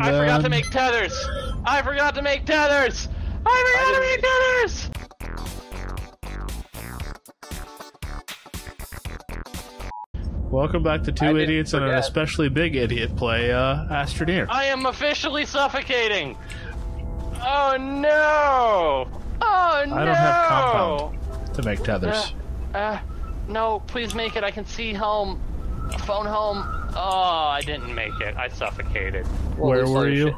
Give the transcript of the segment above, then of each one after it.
I forgot to make tethers! I forgot to make tethers! I forgot to make tethers! Welcome back to Two Idiots and an especially big idiot play, Astroneer. I am officially suffocating! Oh no! Oh no! I don't have compound to make tethers. No, please make it. I can see home. Phone home. Oh, I didn't make it. I suffocated. Well, where were you?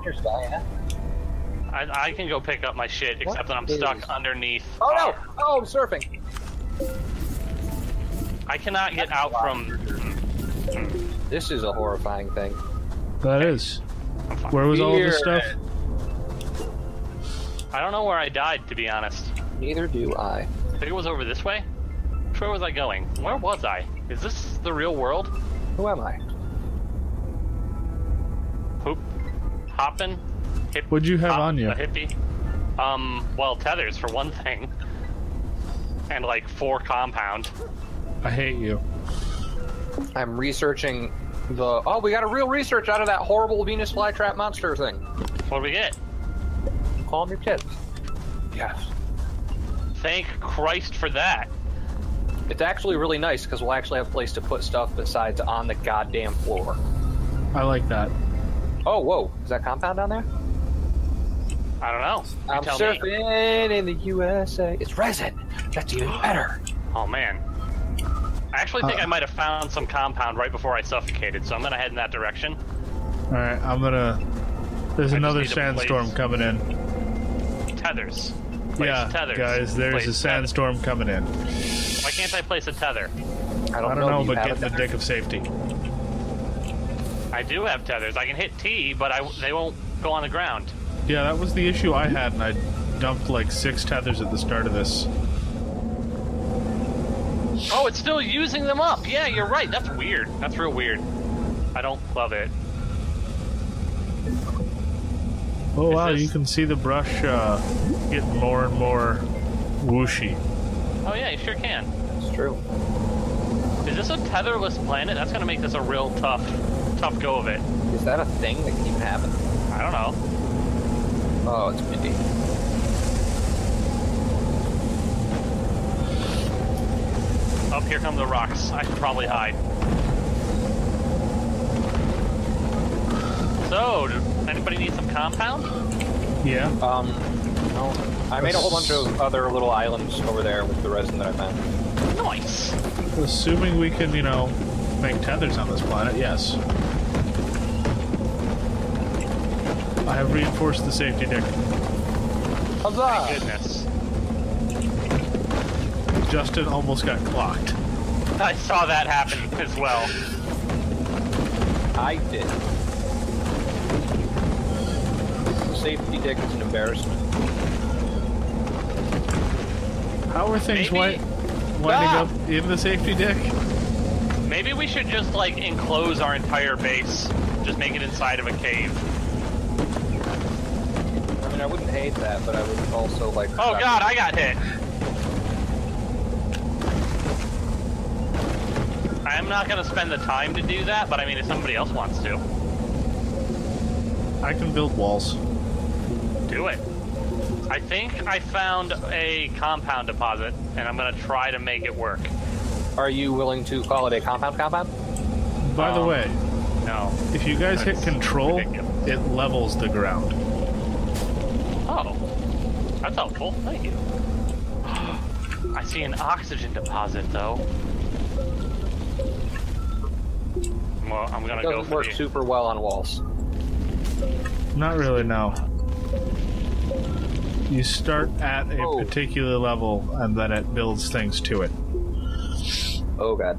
I can go pick up my shit, except that I'm stuck underneath. Oh no! Oh, I'm surfing. I cannot get out from... This is a horrifying thing. That is. Where was all this stuff? I don't know where I died, to be honest. Neither do I. I think it was over this way. Where was I going? Where was I? Is this the real world? Who am I? Hoop. Hoppin'. Hip, what'd you have on you? A hippie. Well, tethers for one thing. And like 4 compound. I hate you. I'm researching the... Oh, we got a real research out of that horrible Venus flytrap monster thing. What'd we get? Calm your tits. Yes. Thank Christ for that. It's actually really nice because we'll actually have a place to put stuff besides on the goddamn floor. I like that. Oh, whoa. Is that compound down there? I don't know. You I'm surfing me. In the USA. It's resin. That's even better. Oh, man. I actually think I might have found some compound right before I suffocated, so I'm going to head in that direction. All right, I'm going to... There's another sandstorm coming in. Tethers. Place tethers. Guys, there's a sandstorm coming in. Why can't I place a tether? I don't know, but get in the dick of safety. I do have tethers. I can hit T, but they won't go on the ground. Yeah, that was the issue I had, and I dumped like 6 tethers at the start of this. Oh, it's still using them up. Yeah, you're right. That's weird. That's real weird. I don't love it. Oh, wow, you can see the brush getting more and more whooshy. Oh, yeah, you sure can. It's true. Is this a tetherless planet? That's going to make this a real tough go of it. Is that a thing that can even happen? I don't know. Oh, it's windy. Oh, here come the rocks. I should probably hide. So, does anybody need some compound? Yeah. No. I made a whole bunch of other little islands over there with the resin that I found. Nice! Assuming we can, you know, make tethers on this planet, yes. I have reinforced the safety deck. Huzzah! My goodness. Justin almost got clocked. I saw that happen as well. I did. The safety dick is an embarrassment. How are things winding up in the safety dick? Maybe we should just, like, enclose our entire base. Just make it inside of a cave. I mean, I wouldn't hate that, but I would also, like... Oh, God, I got hit! I'm not going to spend the time to do that, but I mean, if somebody else wants to. I can build walls. Do it. I think I found a compound deposit, and I'm going to try to make it work. Are you willing to call it a compound? By the way, no. If you guys hit control, it levels the ground. Oh, that's helpful. Thank you. I see an oxygen deposit, though. Well, I'm gonna go for it. Doesn't work super well on walls. Not really, no. You start at a particular level, and then it builds things to it. Oh, God.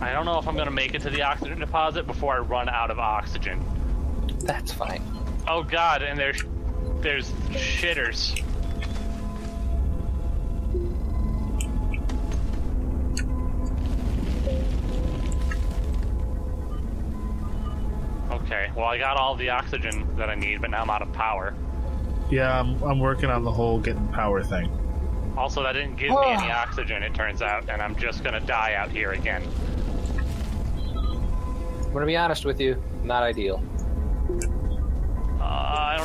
I don't know if I'm gonna make it to the oxygen deposit before I run out of oxygen. That's fine. Oh, God, and there's shitters. Okay, well, I got all the oxygen that I need, but now I'm out of power. Yeah, I'm working on the whole getting power thing. Also, that didn't give me any oxygen, it turns out, and I'm just gonna die out here again. I'm gonna be honest with you, not ideal.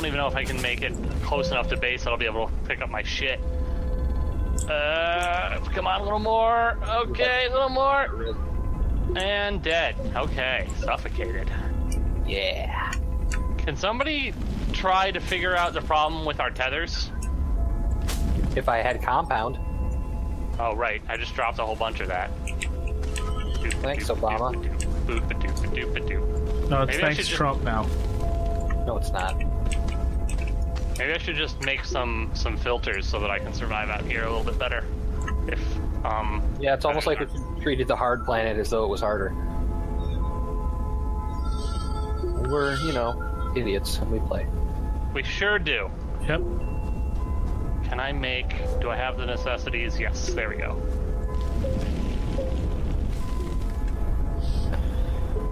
don't even know if I can make it close enough to base that I'll be able to pick up my shit. Come on, a little more. Okay, a little more. And dead. Okay, suffocated. Yeah. Can somebody try to figure out the problem with our tethers? If I had compound. Oh, right. I just dropped a whole bunch of that. Thanks, Obama. No, it's thanks Trump now. No, it's not. Maybe I should just make some filters so that I can survive out here a little bit better. If, yeah, it's almost like we treated the hard planet as though it was harder. We're, you know, idiots when we play. We sure do. Yep. Can I make... do I have the necessities? Yes, there we go.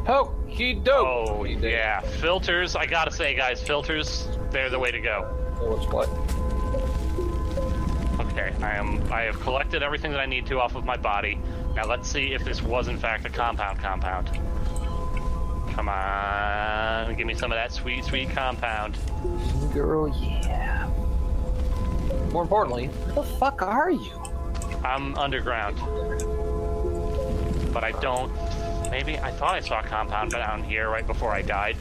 Okie doke! Oh, yeah. Filters, I gotta say, guys, filters, they're the way to go. It looks what? Okay, I have collected everything that I need to off of my body. Now let's see if this was, in fact, a compound. Come on, give me some of that sweet, sweet compound. Girl, yeah. More importantly, where the fuck are you? I'm underground. But I don't... maybe... I thought I saw a compound down here right before I died.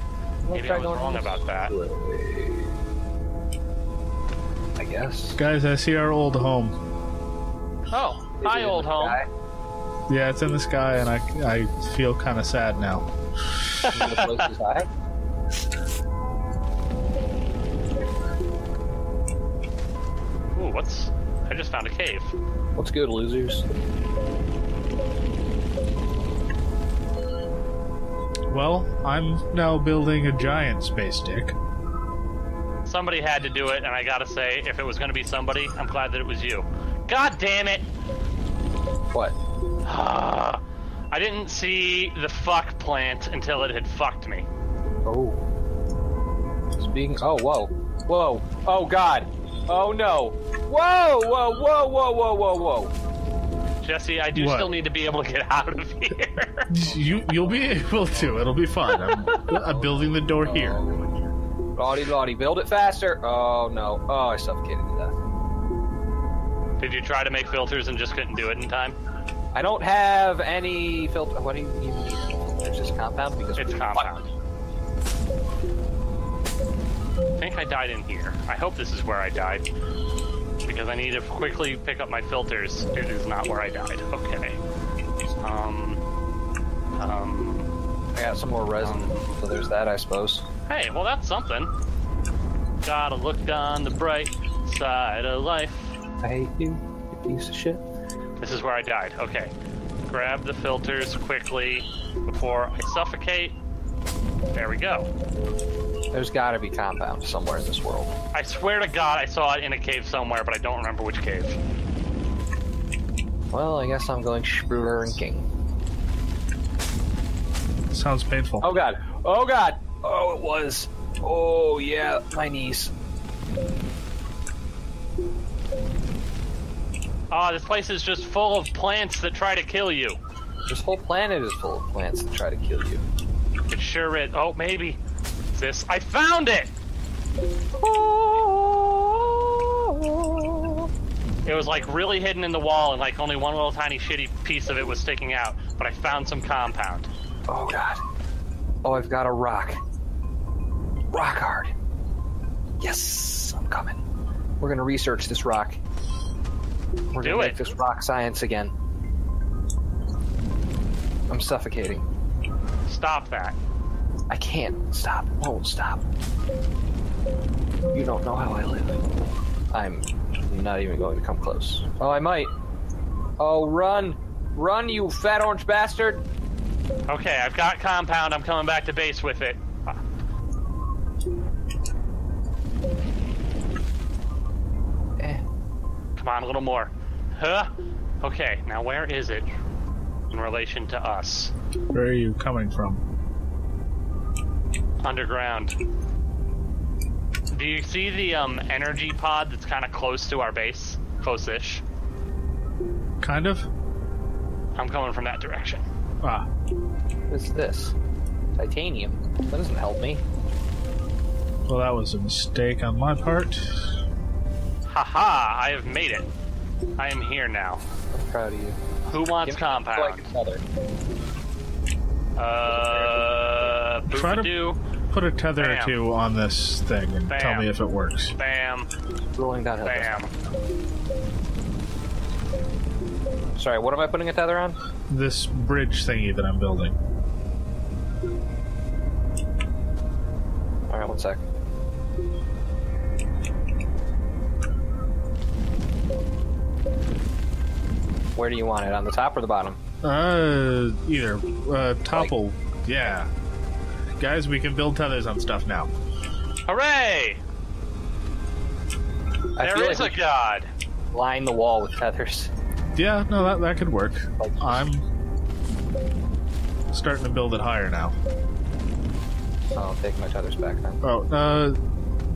Maybe I was wrong about that. I guess. Guys, I see our old home. Oh, hi old home. Yeah, it's in the sky and I feel kind of sad now. The place is high? Ooh, what's... I just found a cave. What's good, losers? Well, I'm now building a giant space dick. Somebody had to do it, and I gotta say, if it was gonna be somebody, I'm glad that it was you. God damn it! What? I didn't see the fuck plant until it had fucked me. Oh. Speaking... oh, whoa. Whoa. Oh, God. Oh, no. Whoa, whoa, whoa, whoa, whoa, whoa, whoa. Jesse, I do still need to be able to get out of here. You'll be able to. It'll be fine. I'm building the door here. Lottie, Lottie, build it faster. Oh, no. Oh, I suffocated to death. Did you try to make filters and just couldn't do it in time? I don't have any filter. What do you even need? There's just compound? Because it's compound. I think I died in here. I hope this is where I died. Because I need to quickly pick up my filters. It is not where I died. Okay. I got some more resin, so there's that, I suppose. Hey, well, that's something. Gotta look on the bright side of life. I hate you, you piece of shit. This is where I died. Okay. Grab the filters quickly before I suffocate. There we go. There's gotta be compound somewhere in this world. I swear to God I saw it in a cave somewhere, but I don't remember which cave. Well, I guess I'm going Spruder and King. Sounds painful. Oh God. Oh God. Oh, it was. Oh yeah, my knees. Oh, this place is just full of plants that try to kill you. This whole planet is full of plants that try to kill you. It sure is. Oh, maybe. This. I found it! Oh. It was like really hidden in the wall and like only one little tiny shitty piece of it was sticking out. But I found some compound. Oh God. Oh, I've got a rock. Rock hard. Yes, I'm coming. We're gonna research this rock. We're gonna make this rock science again. I'm suffocating. Stop that. I can't stop. Won't stop. You don't know how I live. I'm not even going to come close. Oh, I might. Oh, run. Run, you fat orange bastard. Okay, I've got compound. I'm coming back to base with it. Come on, a little more. Huh? Okay, now where is it in relation to us? Where are you coming from? Underground. Do you see the energy pod that's kind of close to our base? Close-ish. Kind of? I'm coming from that direction. Ah. What's this? Titanium. That doesn't help me. Well, that was a mistake on my part. Haha, I have made it. I am here now. I'm proud of you. Who wants compound? Try to put a tether or two on this thing and tell me if it works. Bam. Rolling that head. Bam. Sorry, what am I putting a tether on? This bridge thingy that I'm building. Alright, one sec. Where do you want it? On the top or the bottom? Either. Topple. Like. Yeah. Guys, we can build tethers on stuff now. Hooray! There is a god! Line the wall with tethers. Yeah, no, that could work. Like. I'm starting to build it higher now. I'll take my tethers back then. Oh,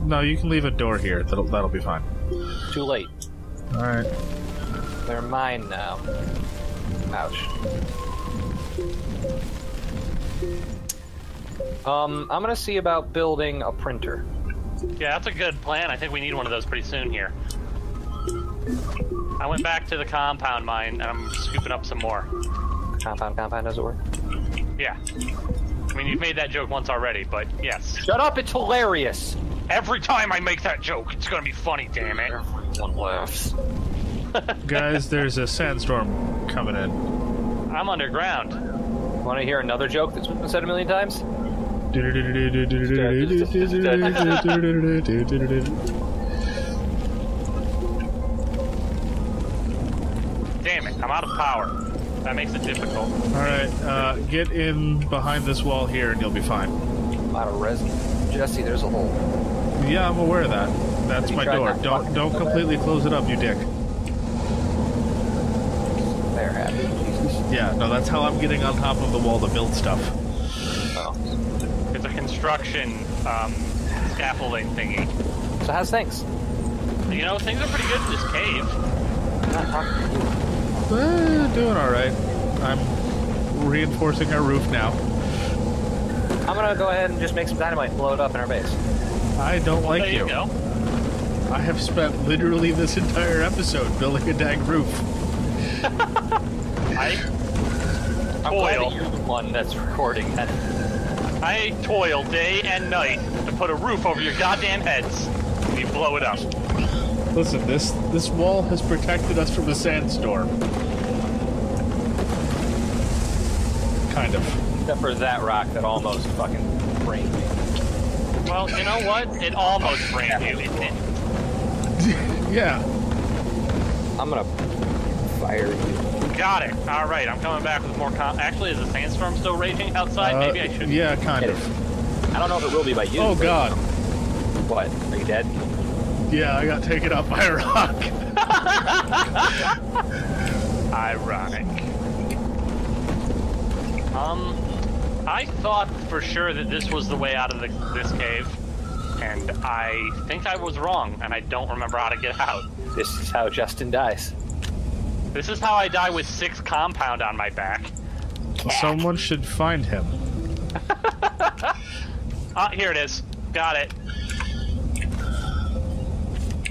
no, you can leave a door here. That'll be fine. Too late. Alright. They're mine now. Ouch. I'm gonna see about building a printer. Yeah, that's a good plan. I think we need one of those pretty soon here. I went back to the compound mine, and I'm scooping up some more. Compound doesn't work? Yeah. I mean, you've made that joke once already, but yes. Shut up, it's hilarious! Every time I make that joke, it's gonna be funny, damn it. Everyone laughs. Guys, there's a sandstorm coming in. I'm underground. Want to hear another joke that's been said a million times? Damn it, I'm out of power. That makes it difficult. Alright, get in behind this wall here and you'll be fine. I'm out of resin. Jesse, there's a hole. Yeah, I'm aware of that. That's my door. Don't completely close it up, you dick. Yeah, no, that's how I'm getting on top of the wall to build stuff. Oh. It's a construction scaffolding thingy. So how's things? You know, things are pretty good in this cave. Doing alright. I'm reinforcing our roof now. I'm gonna go ahead and just make some dynamite and blow it up in our base. I don't like there you. Go. I have spent literally this entire episode building a dang roof. I'm glad that you're the one that's recording that. I toil day and night to put a roof over your goddamn heads, and you blow it up. Listen, this wall has protected us from a sandstorm. Kind of. Except for that rock that almost fucking brained me. Well, you know what? It almost brained you, didn't it? Yeah. I'm gonna fire you. Got it. All right, I'm coming back with more Actually, is the sandstorm still raging outside? Maybe I should. Yeah, kind of. I don't know if it will be by you. Oh, God. What? Are you dead? Yeah, I got taken out by a rock. Ironic. I thought for sure that this was the way out of this cave, and I think I was wrong, and I don't remember how to get out. This is how Justin dies. This is how I die with 6 compound on my back. Someone should find him. Here it is. Got it.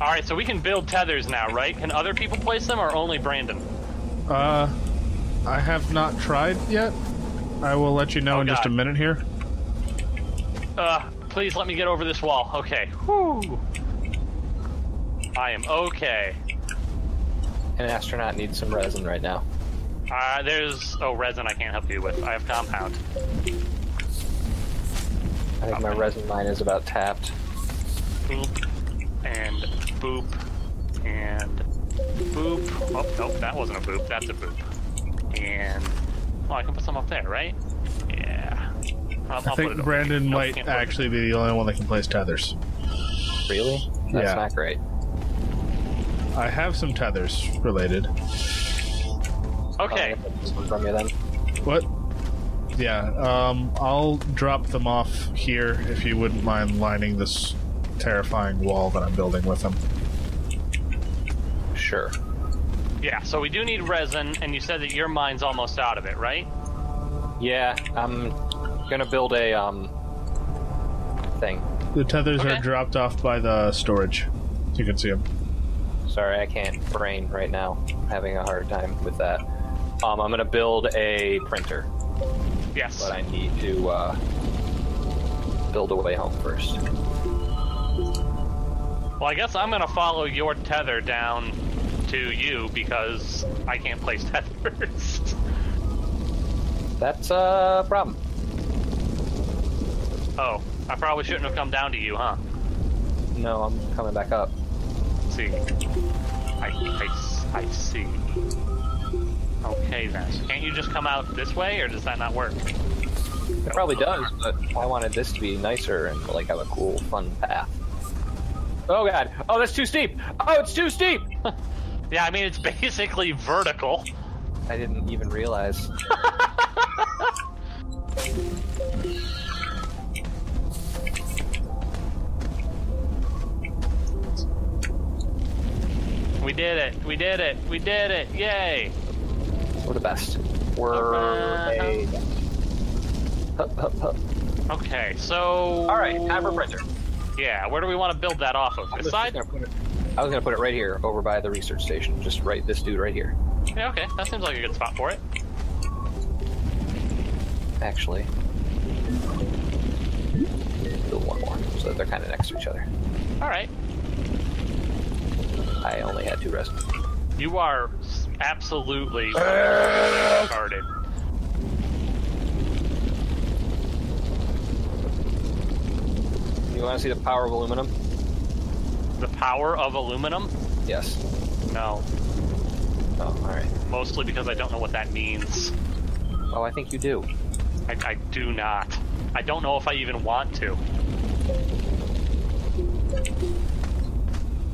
Alright, so we can build tethers now, right? Can other people place them or only Brandon? I have not tried yet. I will let you know in just a minute here. Please let me get over this wall. Okay. Whew. I am okay. An astronaut needs some resin right now. There's... Oh, resin I can't help you with. I have compound. I think my resin line is about tapped. Boop. And boop. And boop. Oh, nope, that wasn't a boop. That's a boop. And... Oh, I can put some up there, right? Yeah. I think Brandon might actually be the only one that can place tethers. Really? That's not great. I have some tethers related. Okay. What? Yeah, I'll drop them off here if you wouldn't mind lining this terrifying wall that I'm building with them. Sure. Yeah, so we do need resin, and you said that your mine's almost out of it, right? Yeah, I'm gonna build a thing. The tethers are dropped off by the storage. You can see them. Sorry, I can't brain right now. I'm having a hard time with that. I'm gonna build a printer. Yes. But I need to build a way home first. Well, I guess I'm gonna follow your tether down to you because I can't place tethers. That's a problem. Oh, I probably shouldn't have come down to you, huh? No, I'm coming back up. See. I see. Okay then. Can't you just come out this way, or does that not work? It probably does, but I wanted this to be nicer and like have a cool, fun path. Oh god! Oh, that's too steep! Oh, it's too steep! Yeah, I mean, it's basically vertical. I didn't even realize. We did it! We did it! We did it! Yay! We're the best. We're a... Hup, hup, hup. Okay, so... Alright, have a printer. Yeah, where do we want to build that off of? This side? I was gonna put it right here, over by the research station. Just right, this dude right here. Yeah, okay. That seems like a good spot for it. Actually... build one more, so that they're kind of next to each other. Alright. I only had 2 rest. You are absolutely started. You want to see the power of aluminum? The power of aluminum? Yes. No. Oh, alright. Mostly because I don't know what that means. Oh, I think you do. I do not. I don't know if I even want to.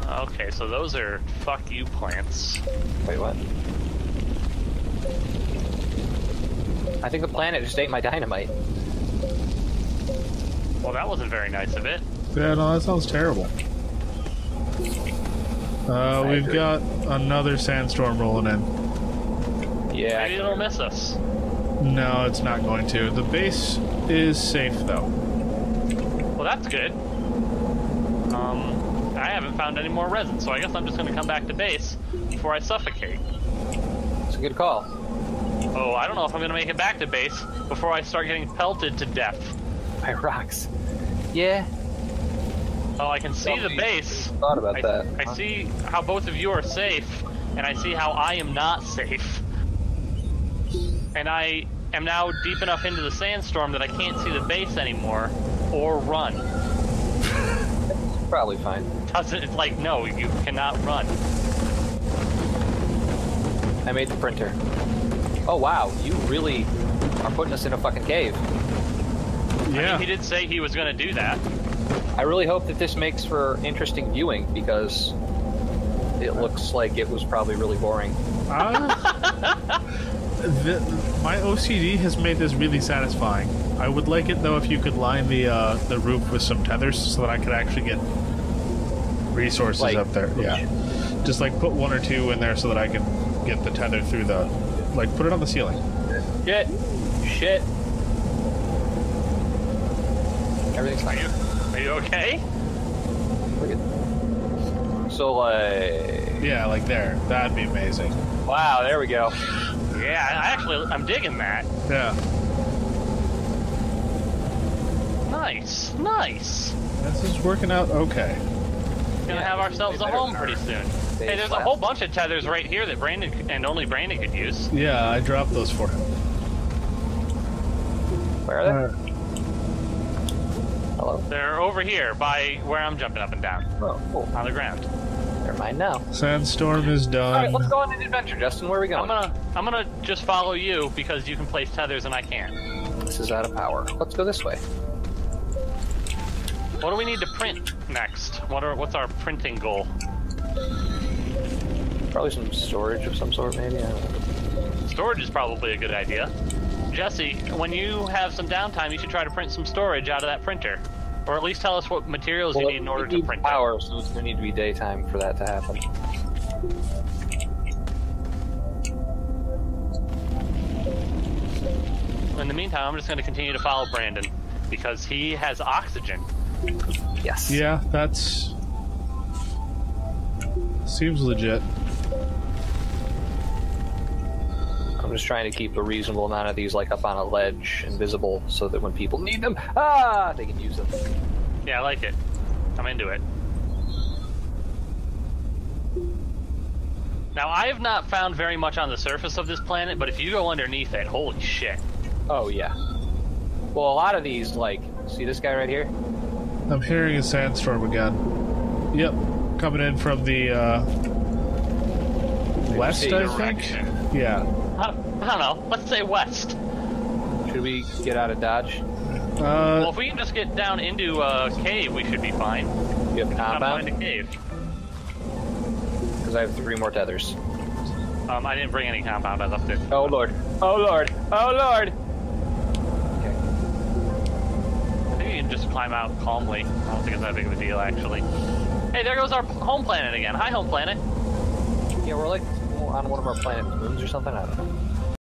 Okay, so those are fuck you plants. Wait, what? I think the planet just ate my dynamite. Well, that wasn't very nice of it. Yeah, no, that sounds terrible. We've got another sandstorm rolling in. Yeah. Maybe it'll miss us. No, it's not going to. The base is safe, though. Well, that's good. I haven't found any more resin, so I guess I'm just going to come back to base before I suffocate. That's a good call. Oh, I don't know if I'm going to make it back to base before I start getting pelted to death. By rocks. Yeah. Oh, I can see the base. Thought about that. I see how both of you are safe, and I see how I am not safe. And I am now deep enough into the sandstorm that I can't see the base anymore or run. Probably fine. It's like, no, you cannot run. I made the printer. Oh, wow, you really are putting us in a fucking cave. Yeah. I mean, he did say he was going to do that. I really hope that this makes for interesting viewing, because it looks like it was probably really boring. My OCD has made this really satisfying. I would like it, though, if you could line the roof with some tethers so that I could actually get resources like, up there. Yeah. Just, like, put 1 or 2 in there so that I can get the tether through the... Like, put it on the ceiling. Shit. Shit. Everything's fine. Are you okay? So, like... Yeah, like there. That'd be amazing. Wow, there we go. Yeah, I'm digging that. Yeah. Nice, nice. This is working out okay. We're gonna have ourselves a home pretty soon. Hey, there's a whole bunch of tethers right here that Brandon and only Brandon could use. Yeah, I dropped those for him. Where are they? Hello. They're over here by where I'm jumping up and down. Oh, cool. On the ground. Never mind now. Sandstorm is done. All right, let's go on an adventure, Justin. Where are we going? I'm gonna just follow you because you can place tethers and I can't. This is out of power. Let's go this way. What do we need to print next? What's our printing goal? Probably some storage of some sort, maybe. I don't know. Storage is probably a good idea. Jesse, when you have some downtime, you should try to print some storage out of that printer, or at least tell us what materials you need in order to print. Power, so it's going to need to be daytime for that to happen. In the meantime, I'm just going to continue to follow Brandon because he has oxygen. Yes. Yeah, that's... seems legit. I'm just trying to keep a reasonable amount of these like up on a ledge, invisible, so that when people need them, they can use them. Yeah, I like it. I'm into it. Now, I have not found very much on the surface of this planet, but if you go underneath it, holy shit. Oh, yeah. Well, a lot of these, like, see this guy right here? I'm hearing a sandstorm again. Yep, coming in from the, west, I think? Yeah. I don't know. Let's say west. Should we get out of Dodge? Well, if we can just get down into a cave, we should be fine. You have compound? Find a cave. I have 3 more tethers. I didn't bring any compound. I left it. Oh lord! Oh lord! Oh lord! Okay. I think you can just climb out calmly. I don't think it's that big of a deal, actually. Hey, there goes our home planet again. Hi, home planet. Yeah, we're like on one of our planet moons or something. I don't know.